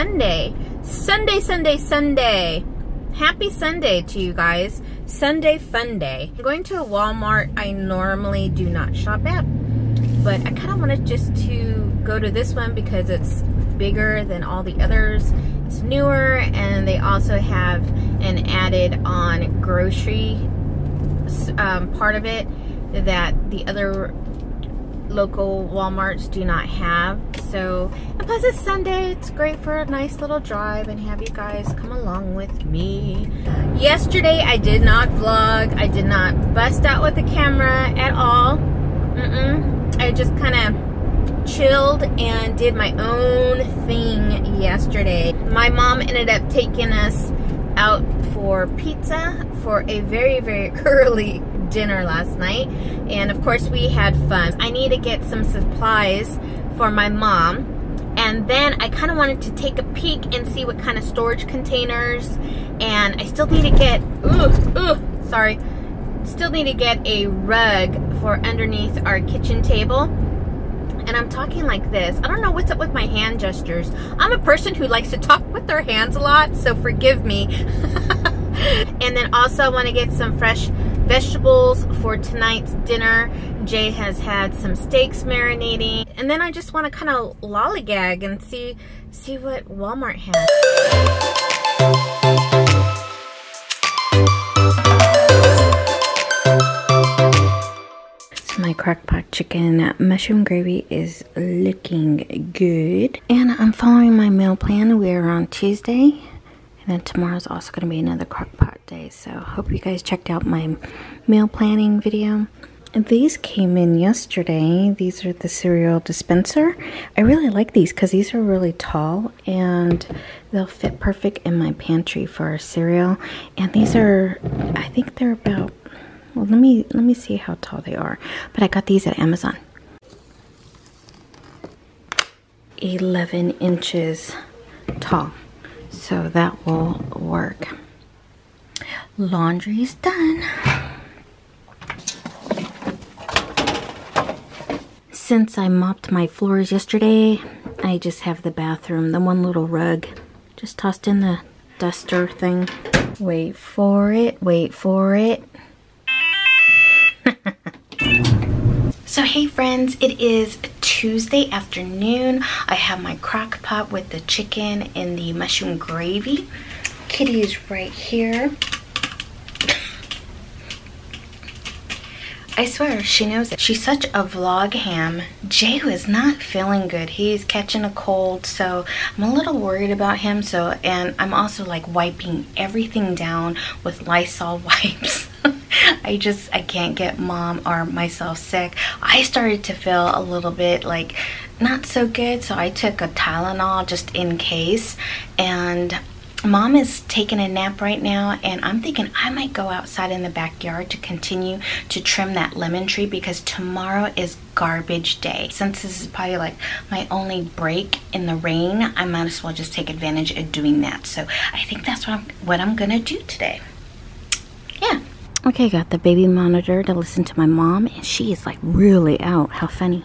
Sunday. Sunday, Sunday, Sunday. Happy Sunday to you guys. Sunday fun day. I'm going to Walmart. I normally do not shop at, but I kind of wanted just to go to this one because it's bigger than all the others. It's newer, and they also have an added on grocery part of it that the other local Walmarts do not have. So, and plus it's Sunday, it's great for a nice little drive and have you guys come along with me. Yesterday I did not vlog, I did not bust out with the camera at all. I just kind of chilled and did my own thing yesterday. My mom ended up taking us out for pizza for a very, very early dinner last night, and of course we had fun. I need to get some supplies for my mom, and then I kind of wanted to take a peek and see what kind of storage containers, and I still need to get still need to get a rug for underneath our kitchen table. And I'm talking like this. I don't know what's up with my hand gestures. I'm a person who likes to talk with their hands a lot, so forgive me. And then also I want to get some fresh vegetables for tonight's dinner. Jay has had some steaks marinating. And then I just want to kind of lollygag and see what Walmart has. My crock pot chicken mushroom gravy is looking good, and I'm following my meal plan. We are on Tuesday, and then tomorrow's also going to be another crock pot day. So hope you guys checked out my meal planning video. These came in yesterday. These are the cereal dispenser. I really like these because these are really tall and they'll fit perfect in my pantry for our cereal. And these are, I think they're about, well, let me see how tall they are. But I got these at Amazon. 11 inches tall. So that will work. Laundry's done. Since I mopped my floors yesterday, I just have the bathroom, the one little rug. Just tossed in the duster thing. Wait for it, wait for it. So hey friends, it is Tuesday afternoon. I have my crock pot with the chicken and the mushroom gravy. Kitty is right here. I swear she knows it. She's such a vlog ham. Jay was not feeling good. He's catching a cold, so I'm a little worried about him. So, and I'm also like wiping everything down with Lysol wipes. I can't get mom or myself sick. I started to feel a little bit like not so good, so I took a Tylenol just in case. And mom is taking a nap right now, and I'm thinking I might go outside in the backyard to continue to trim that lemon tree because tomorrow is garbage day. Since this is probably like my only break in the rain, I might as well just take advantage of doing that. So I think that's what I'm gonna do today. Okay, I got the baby monitor to listen to my mom, and she is like really out. How funny.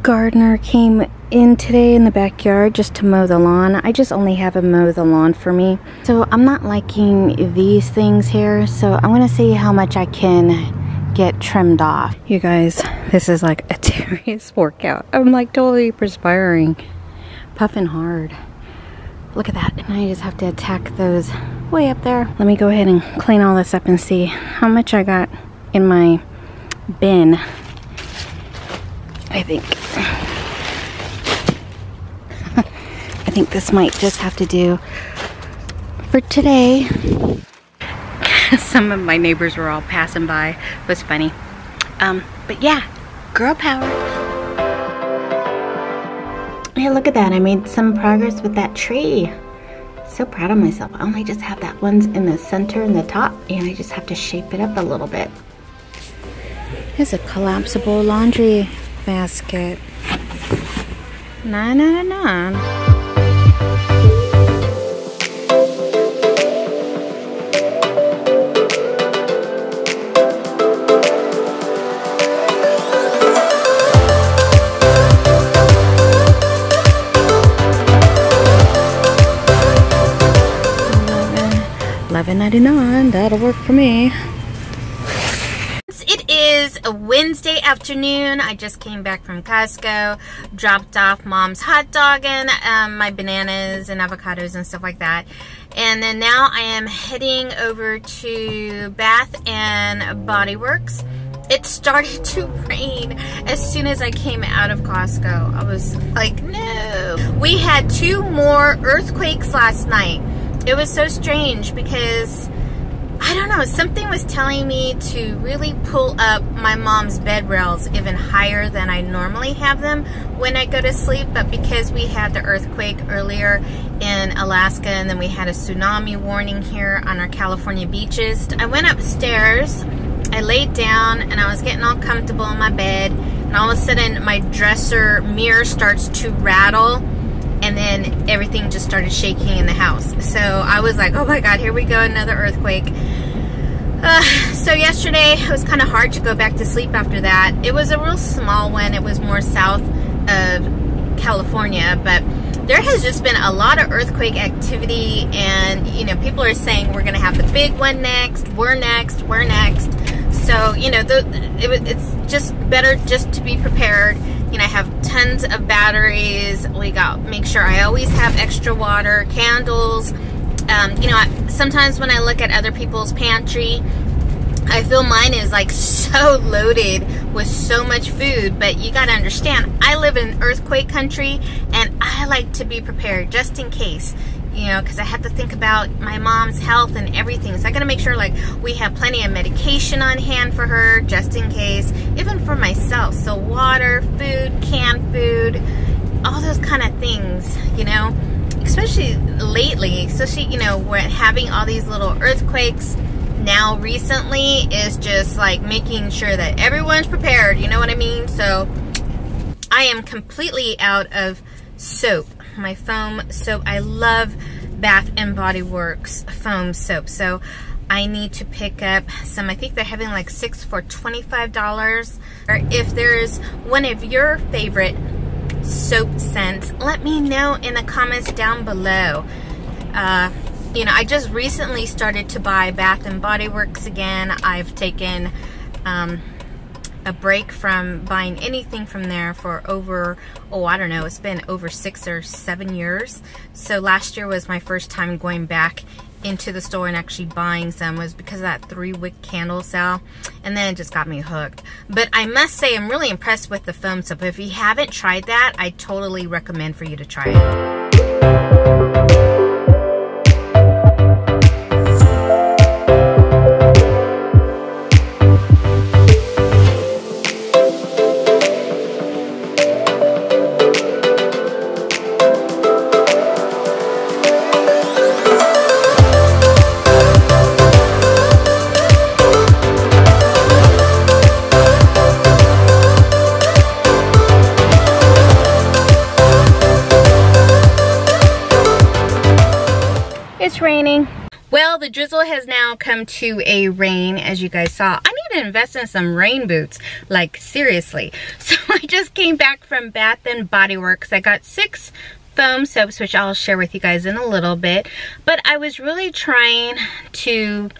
Gardener came in today in the backyard just to mow the lawn. I just only have him mow the lawn for me. So I'm not liking these things here, so I'm going to see how much I can get trimmed off. You guys, this is like a serious workout. I'm like totally perspiring, puffing hard. Look at that. And I just have to attack those way up there. Let me go ahead and clean all this up and see how much I got in my bin. I think this might just have to do for today. Some of my neighbors were all passing by. It was funny. But yeah, girl power. Hey, look at that. I made some progress with that tree. So proud of myself. I only just have that one's in the center and the top, and I just have to shape it up a little bit. Here's a collapsible laundry basket. Na-na-na-na. $7.99. That'll work for me. It is a Wednesday afternoon. I just came back from Costco, dropped off Mom's hot dog and my bananas and avocados and stuff like that. And then now I am heading over to Bath and Body Works. It started to rain as soon as I came out of Costco. I was like, no. We had 2 more earthquakes last night. It was so strange because, I don't know, something was telling me to really pull up my mom's bed rails even higher than I normally have them when I go to sleep. But because we had the earthquake earlier in Alaska and then we had a tsunami warning here on our California beaches, I went upstairs. I laid down and I was getting all comfortable in my bed, and all of a sudden my dresser mirror starts to rattle, and then everything just started shaking in the house. So I was like, oh my God, here we go, another earthquake. So yesterday it was kind of hard to go back to sleep after that. It was a real small one. It was more south of California, but there has just been a lot of earthquake activity, and you know, people are saying we're gonna have the big one next, we're next, we're next. So, you know, it's just better just to be prepared. You know, I have tons of batteries. We got make sure I always have extra water, candles. You know, sometimes when I look at other people's pantry, I feel mine is like so loaded with so much food. But you got to understand, I live in earthquake country, and I like to be prepared just in case. You know, because I have to think about my mom's health and everything. So I gotta make sure, like, we have plenty of medication on hand for her, just in case, even for myself. So water, food, canned food, all those kind of things, you know, especially lately. Especially, you know, we're having all these little earthquakes now recently is just, like, making sure that everyone's prepared, you know what I mean? So I am completely out of soap. My foam soap. I love Bath and Body Works foam soap. So I need to pick up some. I think they're having like 6 for $25. Or if there's one of your favorite soap scents, let me know in the comments down below. You know, I just recently started to buy Bath and Body Works again. I've taken a break from buying anything from there for over, oh, I don't know, it's been over 6 or 7 years. So last year was my first time going back into the store and actually buying some, was because of that 3-wick candle sale, and then it just got me hooked. But I must say, I'm really impressed with the foam soap. If you haven't tried that, I totally recommend for you to try it. Raining. Well, the drizzle has now come to a rain, as you guys saw. I need to invest in some rain boots, like seriously. So I just came back from Bath and Body Works. I got 6 foam soaps, which I'll share with you guys in a little bit. But I was really trying to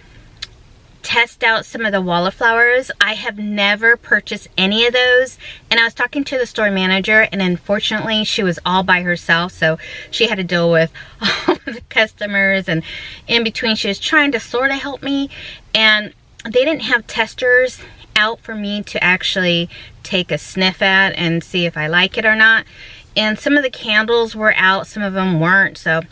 test out some of the wallflowers. I have never purchased any of those, and I was talking to the store manager, and unfortunately she was all by herself, so she had to deal with all of the customers, and in between she was trying to sort of help me, and they didn't have testers out for me to actually take a sniff at and see if I like it or not. And some of the candles were out, some of them weren't, so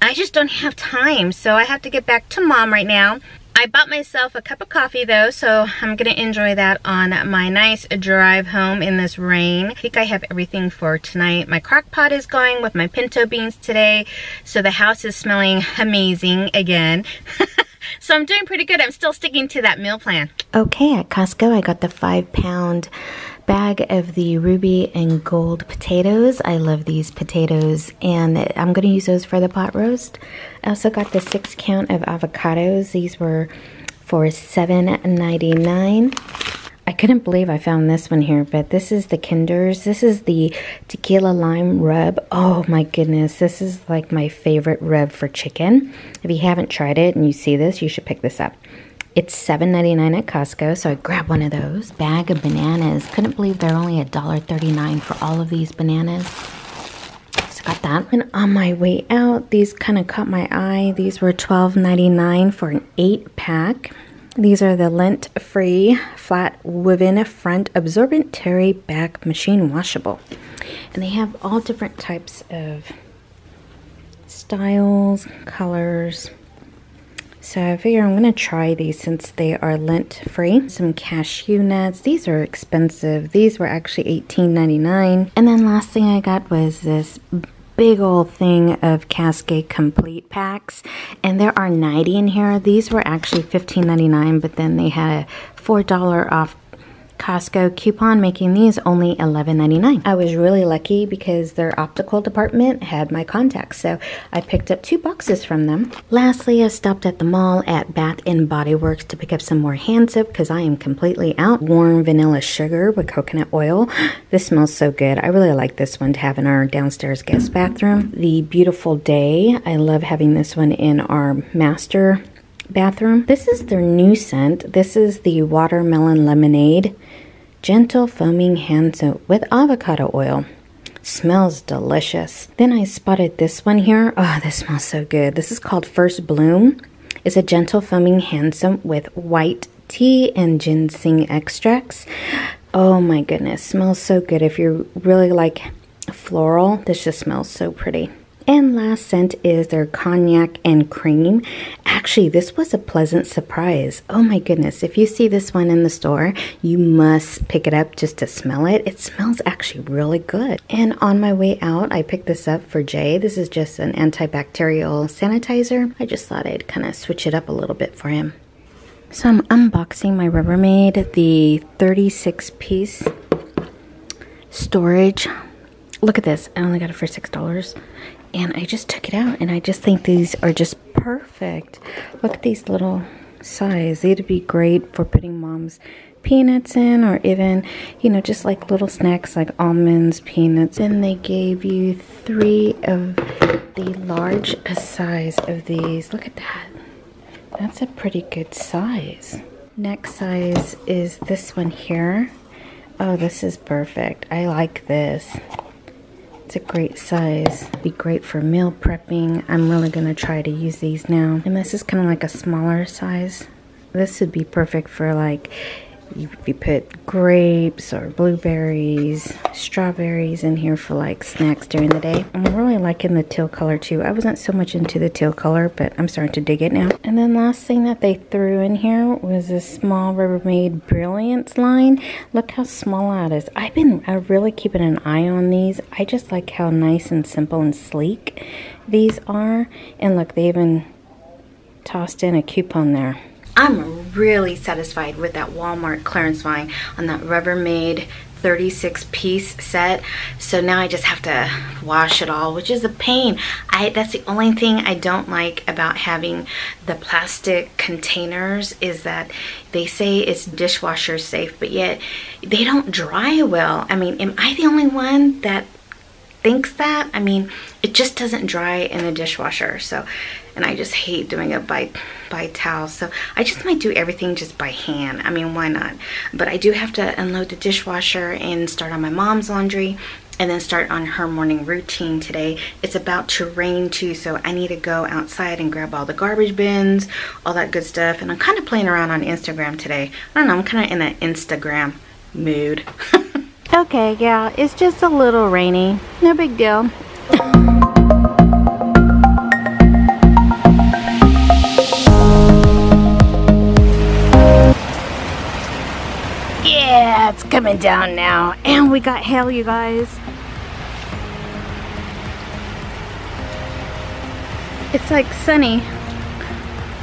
I just don't have time. So I have to get back to Mom right now. I bought myself a cup of coffee though, so I'm gonna enjoy that on my nice drive home in this rain. I think I have everything for tonight. My crock pot is going with my pinto beans today, so the house is smelling amazing again. So I'm doing pretty good. I'm still sticking to that meal plan. Okay, at Costco I got the 5-pound bag of the ruby and gold potatoes. I love these potatoes, and I'm going to use those for the pot roast. I also got the 6-count of avocados. These were for $7.99. I I couldn't believe I found this one here, but this is the Kinders. This is the tequila lime rub. Oh my goodness, this is like my favorite rub for chicken. If you haven't tried it and you see this, you should pick this up. It's $7.99 at Costco, so I grabbed one of those. Bag of bananas. Couldn't believe they're only $1.39 for all of these bananas. So got that. And on my way out, these kind of caught my eye. These were $12.99 for an 8-pack. These are the lint-free flat woven front absorbent terry back machine washable. And they have all different types of styles, colors. So I figure I'm gonna try these since they are lint-free. Some cashew nuts. These are expensive. These were actually $18.99. And then last thing I got was this big old thing of Cascade complete packs, and there are 90 in here. These were actually $15.99, but then they had a $4 off Costco coupon, making these only $11.99. I was really lucky because their optical department had my contacts, so I picked up 2 boxes from them. Lastly, I stopped at the mall at Bath and Body Works to pick up some more hand soap because I am completely out. Warm vanilla sugar with coconut oil. This smells so good. I really like this one to have in our downstairs guest bathroom. The Beautiful Day. I love having this one in our master bathroom. This is their new scent. This is the Watermelon Lemonade Gentle Foaming Hand Soap with avocado oil. Smells delicious. Then I spotted this one here. Oh, this smells so good. This is called First Bloom. It's a gentle foaming hand soap with white tea and ginseng extracts. Oh my goodness, smells so good. If you really like floral, this just smells so pretty. And last scent is their Cognac and Cream. Actually, this was a pleasant surprise. Oh my goodness, if you see this one in the store, you must pick it up just to smell it. It smells actually really good. And on my way out, I picked this up for Jay. This is just an antibacterial sanitizer. I just thought I'd kind of switch it up a little bit for him. So I'm unboxing my Rubbermaid, the 36-piece storage. Look at this, I only got it for $6. And I just took it out, and I just think these are just perfect. Look at these little size. They'd be great for putting mom's peanuts in, or even, you know, just like little snacks like almonds, peanuts. Then they gave you 3 of the large size of these. Look at that. That's a pretty good size. Next size is this one here. Oh, this is perfect. I like this. It's a great size. Be great for meal prepping. I'm really gonna try to use these now. And this is kind of like a smaller size. This would be perfect for like if you put grapes or blueberries, strawberries in here for like snacks during the day. I'm really liking the teal color too. I wasn't so much into the teal color, but I'm starting to dig it now. And then last thing that they threw in here was this small Rubbermaid Brilliance line. Look how small that is. I'm really keeping an eye on these. I just like how nice and simple and sleek these are. And look, they even tossed in a coupon there. I'm really satisfied with that Walmart clearance line on that Rubbermaid 36-piece set. So now I just have to wash it all, which is a pain. That's the only thing I don't like about having the plastic containers, is that they say it's dishwasher safe, but yet they don't dry well. I mean, am I the only one that thinks that? I mean, it just doesn't dry in the dishwasher. So, and I just hate doing it by towel. So I just might do everything just by hand. I mean, why not? But I do have to unload the dishwasher and start on my mom's laundry, and then start on her morning routine today. It's about to rain too, so I need to go outside and grab all the garbage bins, all that good stuff. And I'm kind of playing around on Instagram today. I don't know, I'm kind of in an Instagram mood. Okay, yeah, it's just a little rainy. No big deal. Yeah, it's coming down now. And we got hail, you guys. It's like sunny,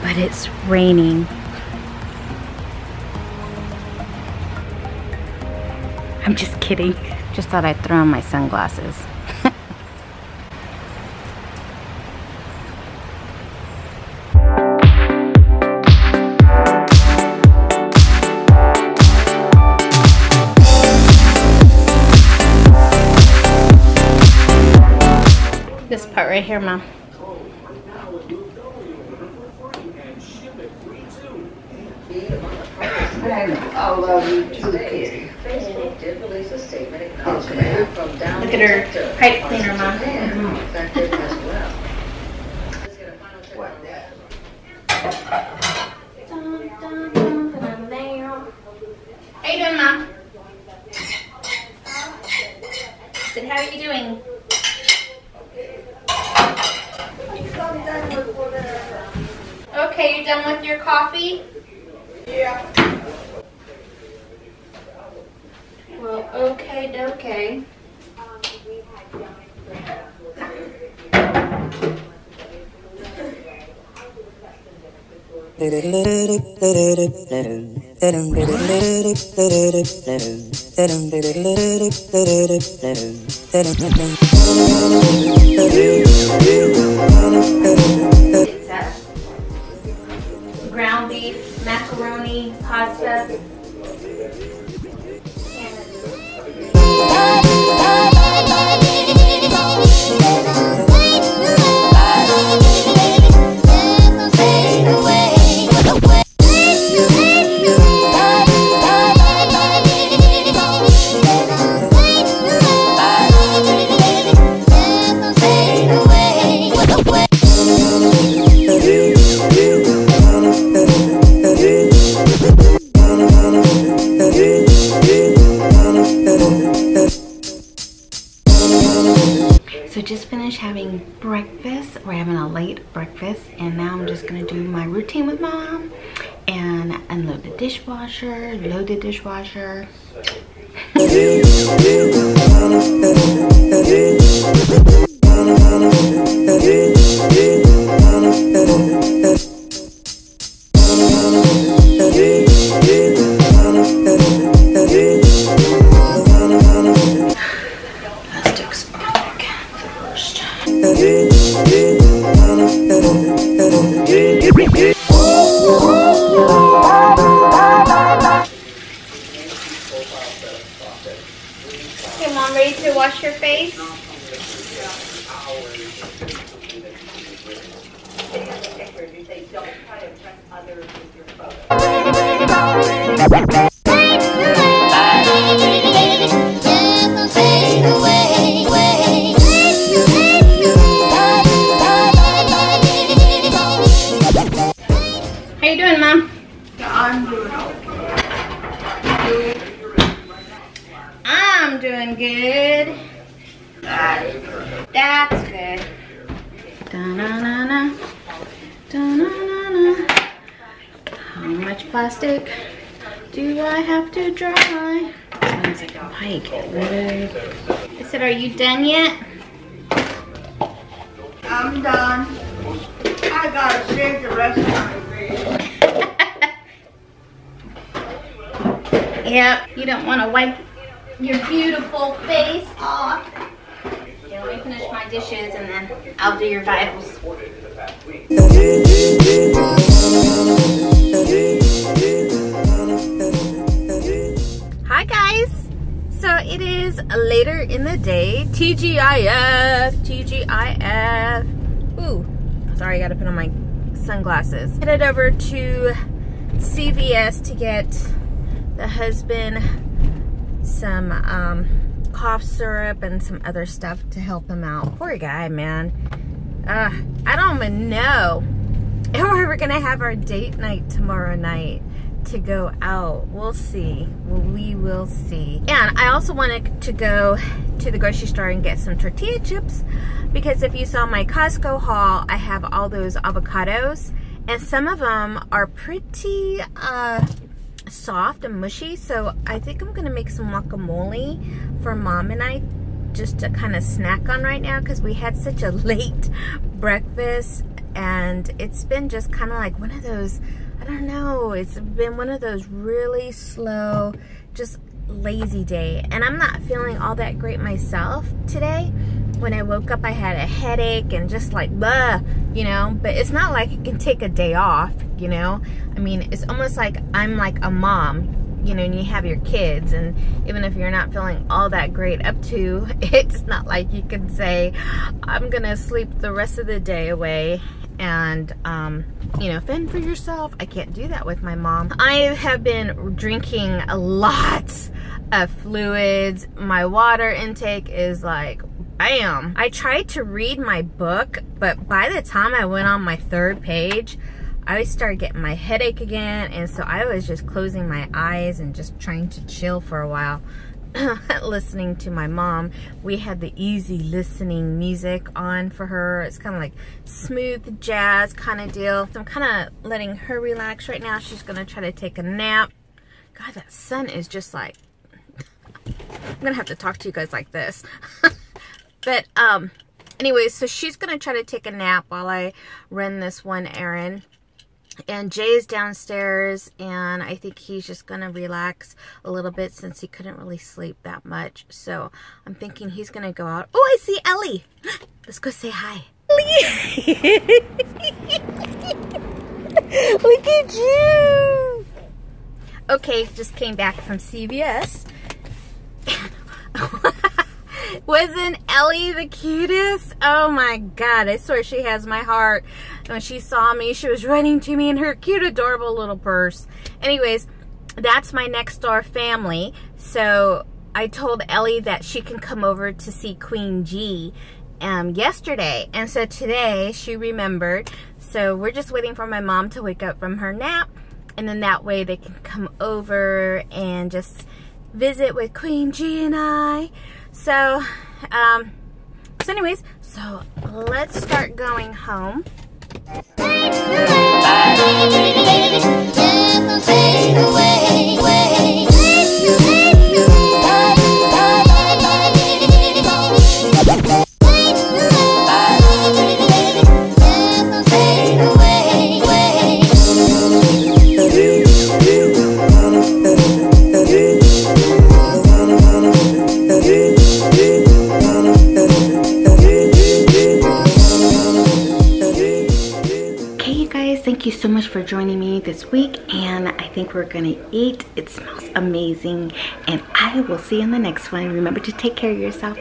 but it's raining. I'm just kidding. Just thought I'd throw on my sunglasses. part right here, Mom. I love you too, Kitty. Okay. Look at her pipe cleaner, Mom. How you doing, Mom? I said, how are you doing? Okay, you're done with your coffee? Yeah. Well, okay, okay. Ground beef, macaroni, pasta. And now I'm just gonna do my routine with Mom and unload the dishwasher, load the dishwasher. Okay, Mom, ready to wash your face? How you doing, Mom? I'm doing okay. I'm doing good. That's good. Da-na-na-na. Da-na-na-na. How much plastic do I have to dry? Sounds like a pike. I said, are you done yet? I'm done. I gotta save the rest of my face. Yep, you don't want to wipe your beautiful face off. Yeah, let me finish my dishes and then I'll do your vitals. Hi guys! So it is later in the day. TGIF. Ooh, sorry, I gotta put on my sunglasses. Headed over to CVS to get the husband some cough syrup and some other stuff to help him out. Poor guy, man. I don't even know if we're gonna have our date night tomorrow night to go out. We'll see. Well, we will see. And I also wanted to go to the grocery store and get some tortilla chips, because if you saw my Costco haul, I have all those avocados, and some of them are pretty soft and mushy, so I think I'm gonna make some guacamole for Mom and I just to kind of snack on right now, because we had such a late breakfast and it's been just kind of like one of those, I don't know, it's been one of those really slow, just lazy day, and I'm not feeling all that great myself today. When I woke up I had a headache and just like blah, you know, but it's not like you can take a day off, you know. I mean, it's almost like I'm like a mom you know, and you have your kids, and even if you're not feeling all that great up to, it's not like you can say, I'm gonna sleep the rest of the day away and, you know, fend for yourself. I can't do that with my mom. I have been drinking lots of fluids. My water intake is like, bam. I tried to read my book, but by the time I went on my third page, I started getting my headache again, and so I was just closing my eyes and just trying to chill for a while, listening to my mom. We had the easy listening music on for her. It's kind of like smooth jazz kind of deal. So I'm kind of letting her relax right now. She's gonna try to take a nap. God, that sun is just like, I'm gonna have to talk to you guys like this. But anyways, so she's gonna try to take a nap while I run this one errand. And Jay is downstairs, and I think he's just going to relax a little bit since he couldn't really sleep that much. So I'm thinking he's going to go out. Oh, I see Ellie. Let's go say hi. Ellie. Look at you. Okay, just came back from CVS. Wasn't Ellie the cutest? Oh my God, I swear she has my heart. When she saw me, she was running to me in her cute, adorable little purse. Anyways, that's my next door family. So I told Ellie that she can come over to see Queen G yesterday. And so today she remembered. So we're just waiting for my mom to wake up from her nap. And then that way they can come over and just visit with Queen G and I. So, anyways, so let's start going home. Thank you so much for joining me this week, and I think we're gonna eat. It smells amazing, and I will see you in the next one. Remember to take care of yourself.